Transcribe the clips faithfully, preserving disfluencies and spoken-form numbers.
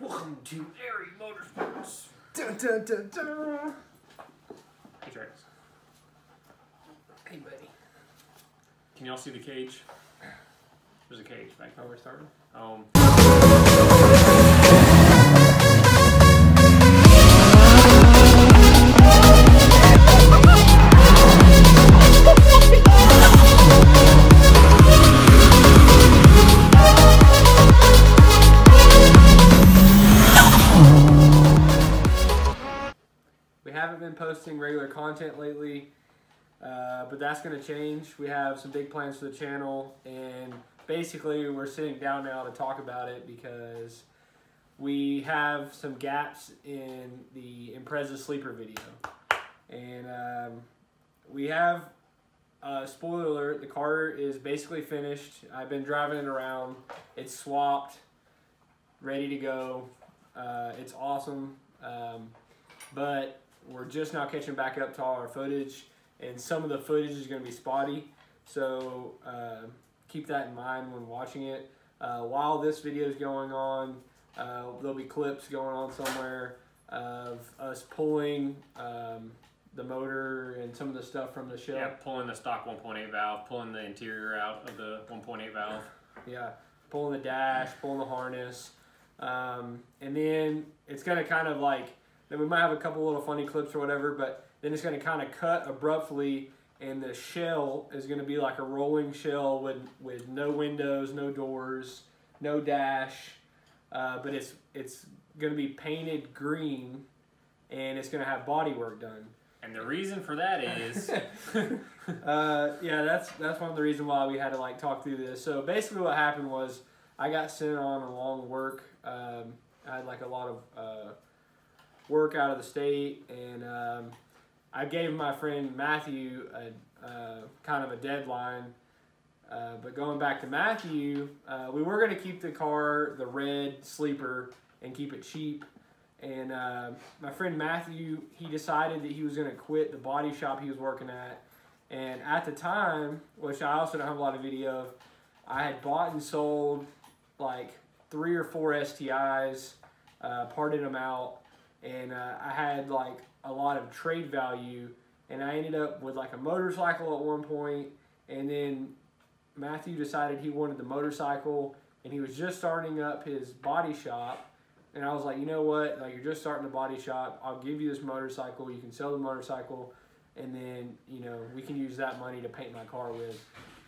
Welcome to Airy Motorsports. Dun, dun, dun, dun. Hey, Travis. Hey, buddy. Can y'all see the cage? There's a cage back where we're starting. Um. We haven't been posting regular content lately, uh, but that's going to change. We have some big plans for the channel, and basically we're sitting down now to talk about it because we have some gaps in the Impreza sleeper video. And um, we have, uh, spoiler alert, the car is basically finished. I've been driving it around. It's swapped, ready to go. Uh, it's awesome, um, but we're just now catching back up to all our footage, and some of the footage is going to be spotty, so uh, keep that in mind when watching it. Uh, while this video is going on, uh, there'll be clips going on somewhere of us pulling um, the motor and some of the stuff from the shell. Yeah, pulling the stock one point eight valve, pulling the interior out of the one point eight valve. Yeah, pulling the dash, pulling the harness, um, and then it's going to kind of like, then we might have a couple little funny clips or whatever, but then it's going to kind of cut abruptly, and the shell is going to be like a rolling shell with with no windows, no doors, no dash, uh, but it's it's going to be painted green, and it's going to have body work done. And the reason for that is, uh, yeah, that's that's one of the reasons why we had to like talk through this. So basically, what happened was I got sent on a long work. Um, I had like a lot of. Uh, work out of the state, and um, I gave my friend Matthew a uh, kind of a deadline, uh, but going back to Matthew, uh, we were going to keep the car, the red sleeper, and keep it cheap, and uh, my friend Matthew, he decided that he was going to quit the body shop he was working at, and at the time, which I also don't have a lot of video of, I had bought and sold like three or four S T Is, uh, parted them out, and uh, I had like a lot of trade value, and I ended up with like a motorcycle at one point, and then Matthew decided he wanted the motorcycle, and he was just starting up his body shop, and I was like, you know what, like, you're just starting a body shop, I'll give you this motorcycle, you can sell the motorcycle, and then, you know, we can use that money to paint my car with.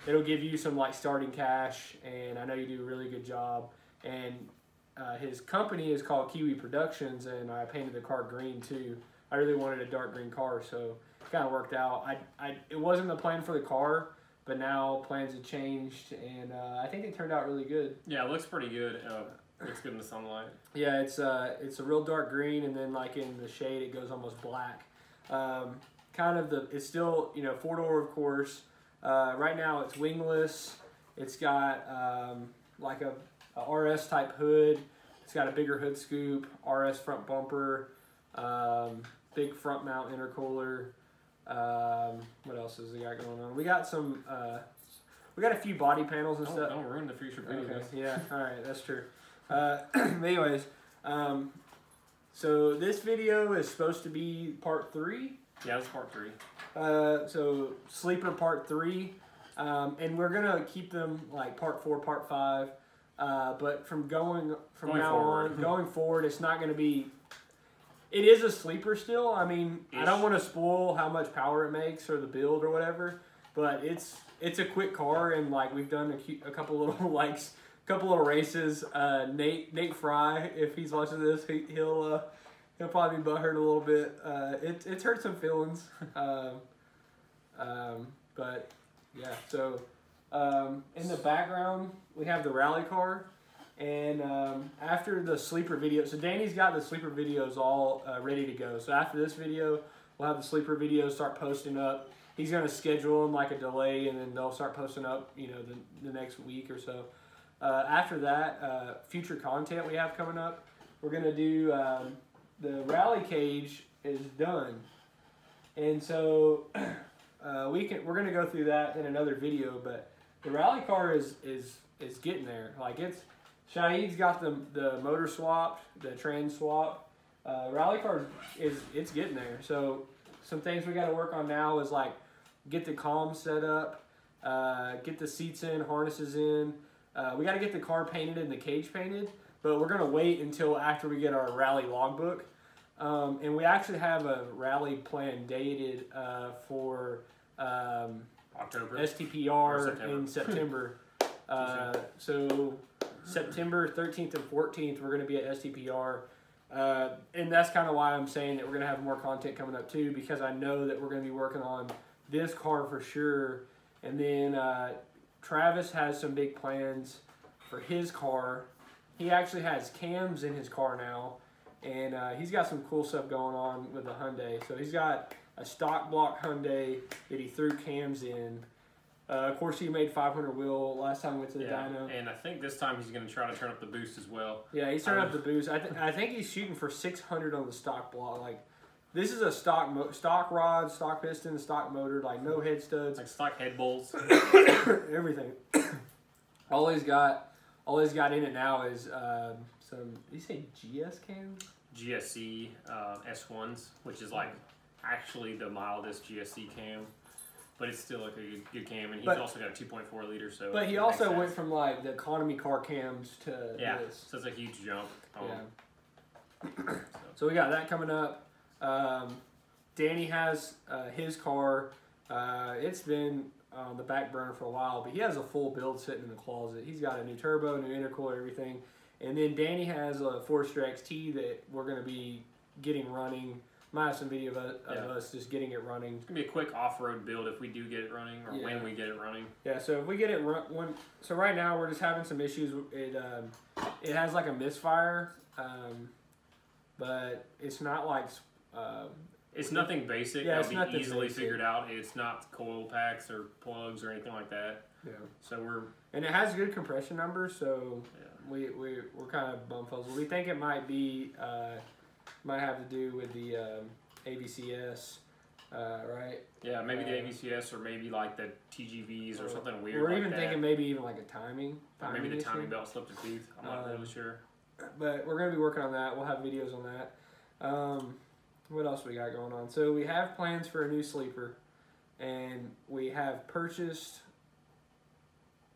It'll give you some like starting cash, and I know you do a really good job. And Uh, his company is called Kiwi Productions, and I painted the car green too. I really wanted a dark green car, so it kind of worked out. I, I, it wasn't the plan for the car, but now plans have changed, and uh, I think it turned out really good. Yeah, it looks pretty good. Uh, looks good in the sunlight. Yeah, it's uh, it's a real dark green, and then like in the shade, it goes almost black. Um, kind of the, it's still, you know, four door of course. Uh, right now it's wingless. It's got um, like a Uh, R S type hood. It's got a bigger hood scoop, R S front bumper, um, big front mount intercooler. Um, what else has we got going on? We got some, uh, we got a few body panels and don't, stuff. Don't ruin the future videos. Okay. Yeah, all right, that's true. Uh, anyways, um, so this video is supposed to be part three. Yeah, it's part three. Uh, so sleeper part three, um, and we're gonna keep them like part four, part five. Uh, but from going from going now forward. on, going forward, it's not going to be. It is a sleeper still. I mean, Ish. I don't want to spoil how much power it makes or the build or whatever. But it's it's a quick car, and like we've done a, a couple little likes, a couple little races. Uh, Nate Nate Fry, if he's watching this, he, he'll uh, he'll probably be butthurt a little bit. Uh, it it's hurt some feelings. um, um, but yeah, so. Um, in the background, we have the rally car, and um, after the sleeper video, so Danny's got the sleeper videos all uh, ready to go. So after this video, we'll have the sleeper videos start posting up. He's going to schedule them like a delay, and then they'll start posting up, you know, the, the next week or so. Uh, after that, uh, future content we have coming up, we're going to do um, the rally cage is done, and so uh, we can we're going to go through that in another video, but. The rally car is is is getting there. Like it's Shahid's got the, the motor swapped, the trans swapped. Uh, rally car is, it's getting there. So some things we got to work on now is like get the column set up, uh, get the seats in, harnesses in. Uh, we got to get the car painted and the cage painted, but we're going to wait until after we get our rally logbook. Um, and we actually have a rally plan dated uh, for um, October S T P R September. in September. uh, so September thirteenth and fourteenth, we're going to be at S T P R. Uh, and that's kind of why I'm saying that we're going to have more content coming up too, because I know that we're going to be working on this car for sure. And then uh, Travis has some big plans for his car. He actually has cams in his car now, and uh, he's got some cool stuff going on with the Hyundai. So he's got a stock block Hyundai that he threw cams in. Uh, of course, he made five hundred wheel last time we went to the yeah, dyno. And I think this time he's going to try to turn up the boost as well. Yeah, he's turning um, up the boost. I, th I think he's shooting for six hundred on the stock block. Like, this is a stock mo stock rod, stock piston, stock motor, like no head studs. Like stock head bolts. Everything. All he's got, all he's got in it now is um, some, did you say G S cams? G S C uh, S ones, which is like actually the mildest G S C cam. But it's still like a good, good cam, and he's but, also got a two point four liter. So, but he also sense. went from like the economy car cams to yeah, this. So it's a huge jump. Um, yeah. so. so we got that coming up. Um, Danny has uh, his car. Uh, it's been on the back burner for a while, but he has a full build sitting in the closet. He's got a new turbo, new intercooler, everything. And then Danny has a Forester X T that we're going to be getting running. Might have some video of, of yeah. us just getting it running. It's gonna be a quick off-road build if we do get it running, or yeah. when we get it running. Yeah. So if we get it run, when, so right now we're just having some issues. It um, it has like a misfire, um, but it's not like uh, it's nothing basic. Yeah, it'll be easily basic. figured out. It's not coil packs or plugs or anything like that. Yeah. So we're and it has good compression numbers. So yeah. we we we're kind of bumfuzzled. We think it might be. Uh, Might have to do with the um, A B C S, uh, right? Yeah, maybe um, the A B C S or maybe like the T G Vs or, or something weird. We're like even that. thinking maybe even like a timing. timing maybe the issue. timing belt slipped a tooth. I'm not um, really sure. But we're going to be working on that. We'll have videos on that. Um, what else we got going on? So we have plans for a new sleeper, and we have purchased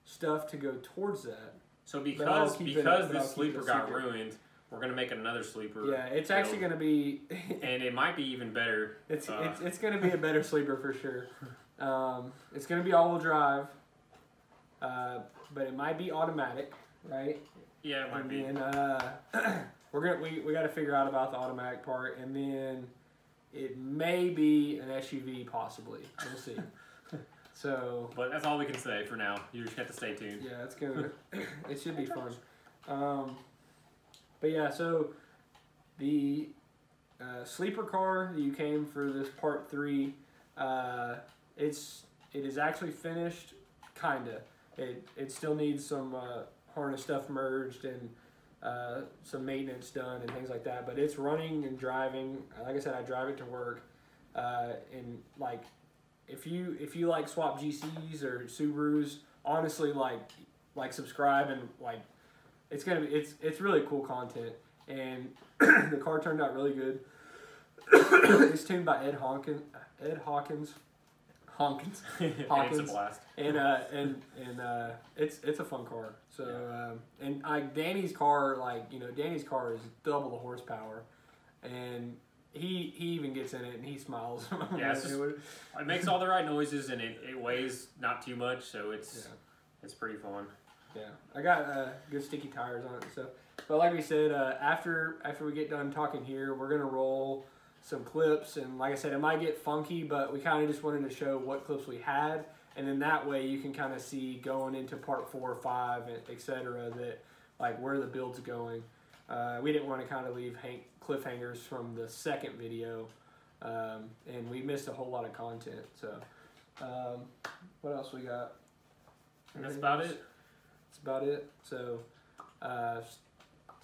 stuff to go towards that. So because because this sleeper got ruined, we're gonna make another sleeper. Yeah, it's build. actually gonna be, and it might be even better. It's uh, it's it's gonna be a better sleeper for sure. Um, it's gonna be all-wheel drive, uh, but it might be automatic, right? Yeah, it might and be. And uh, we're gonna we we got to figure out about the automatic part, and then it may be an S U V possibly. We'll see. So, but that's all we can say for now. You just have to stay tuned. Yeah, it's gonna. It should be fun. Um. But yeah, so the uh, sleeper car that you came for this part three, uh, it's it is actually finished, kinda. It it still needs some uh, harness stuff merged and uh, some maintenance done and things like that. But it's running and driving. Like I said, I drive it to work. Uh, and like, if you if you like swap G Cs or Subarus, honestly, like like subscribe and like. It's gonna be it's it's really cool content, and the car turned out really good. It's tuned by Ed Hawkins, Ed Hawkins, Hawkins, Hawkins, it's a blast. and uh and and uh it's it's a fun car. So yeah. um, and like Danny's car, like you know Danny's car is double the horsepower, and he he even gets in it and he smiles. Yeah, just, it makes all the right noises and it it weighs not too much, so it's yeah. it's pretty fun. Yeah, I got uh, good sticky tires on it and stuff. But like we said, uh, after after we get done talking here, we're gonna roll some clips. And like I said, it might get funky, but we kind of just wanted to show what clips we had, and then that way you can kind of see going into part four, or five, et cetera. That like where the build's going. Uh, we didn't want to kind of leave hang cliffhangers from the second video, um, and we missed a whole lot of content. So um, what else we got? And that's about it. about it so uh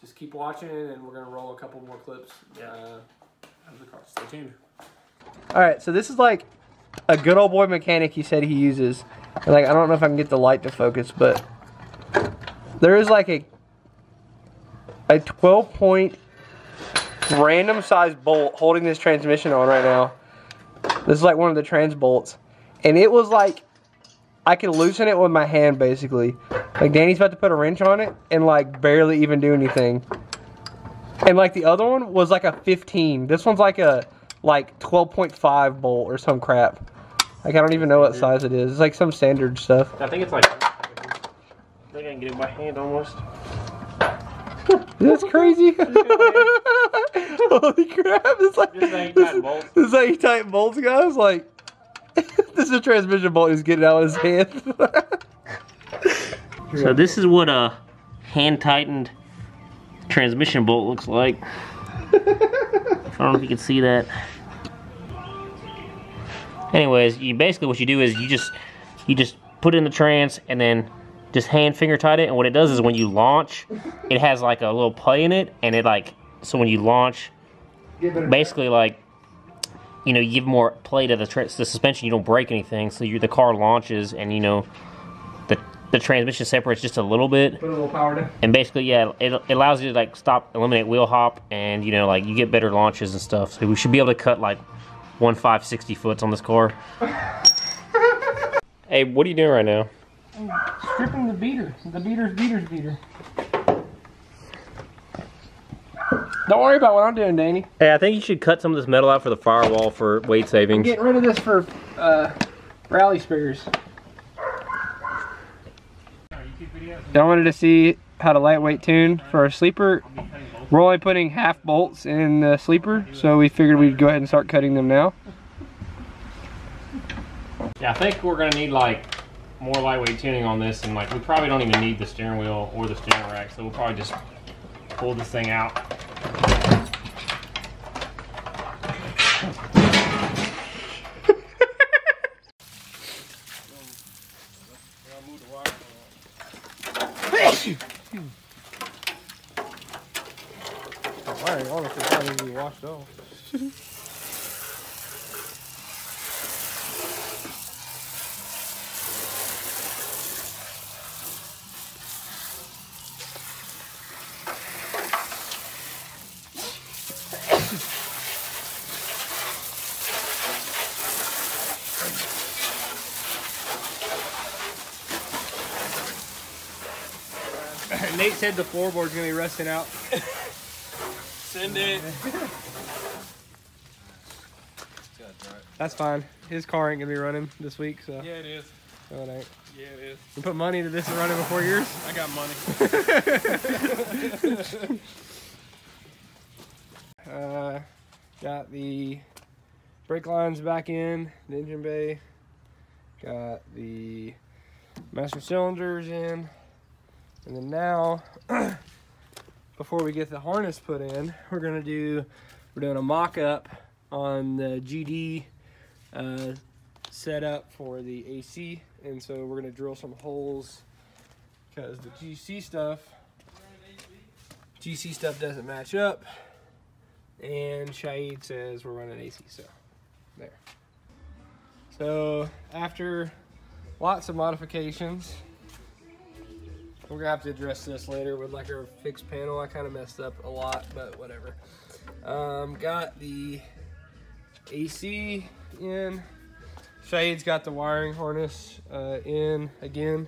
just keep watching, and we're gonna roll a couple more clips yeah uh, out of the car. Stay tuned. All right, so this is like a good old boy mechanic he said he uses. Like, I don't know if I can get the light to focus, but there is like a a twelve point random size bolt holding this transmission on right now. This is like one of the trans bolts. And it was like, I could loosen it with my hand basically. Like Danny's about to put a wrench on it and like barely even do anything. And like the other one was like a fifteen. This one's like a like twelve point five bolt or some crap. Like I don't even know what size it is. It's like some standard stuff. I think it's like, I think I can get it by hand almost. That's crazy. Holy crap. It's like, this is how you tighten bolts. This is how you tighten bolts, guys. Like, this is a transmission bolt. He's getting out of his hand. So this is what a hand-tightened transmission bolt looks like. I don't know if you can see that. Anyways, you basically what you do is you just you just put it in the trans and then just hand finger tight it. And what it does is when you launch, it has like a little play in it, and it like so when you launch, basically like. You know, you give more play to the, tra the suspension, you don't break anything, so you, the car launches and, you know, the, the transmission separates just a little bit. Put a little power down. And basically, yeah, it, it allows you to, like, stop, eliminate wheel hop, and, you know, like, you get better launches and stuff. So we should be able to cut, like, one five sixty foots on this car. Hey, what are you doing right now? I'm stripping the beater. The beater's beater's beater. Don't worry about what I'm doing, Danny. Hey, I think you should cut some of this metal out for the firewall for weight savings. I'm getting rid of this for uh, rally spares. I wanted to see how to lightweight tune for our sleeper. We're only putting half bolts in the sleeper, so we figured we'd go ahead and start cutting them now. Yeah, I think we're gonna need like more lightweight tuning on this, and like we probably don't even need the steering wheel or the steering rack, so we'll probably just pull this thing out. Nate said the floorboard's gonna be rusting out. Send it. That's fine. His car ain't gonna be running this week, so. Yeah, it is. No, it ain't. Yeah, it is. You put money to this running before yours? I got money. uh, got the brake lines back in, the engine bay. Got the master cylinders in. And then now, before we get the harness put in, we're gonna do, we're doing a mock-up on the G D uh, setup for the A C. And so we're gonna drill some holes because the G C stuff, G C stuff doesn't match up. And Shaid says we're running A C, so there. So after lots of modifications, we're gonna have to address this later with like our fixed panel. I kind of messed up a lot, but whatever. Um, got the A C in. Shaid's got the wiring harness uh, in again.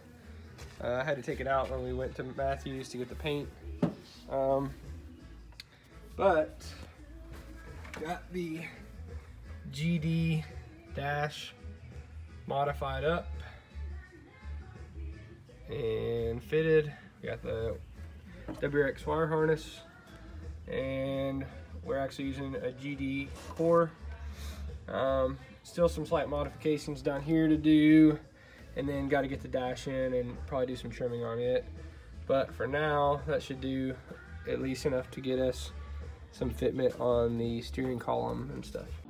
Uh, I had to take it out when we went to Matthew's to get the paint. Um, but got the G D dash modified up and fitted. We got the W R X wire harness, and we're actually using a G D core. Um, still some slight modifications down here to do, and then got to get the dash in and probably do some trimming on it. But for now, that should do at least enough to get us some fitment on the steering column and stuff.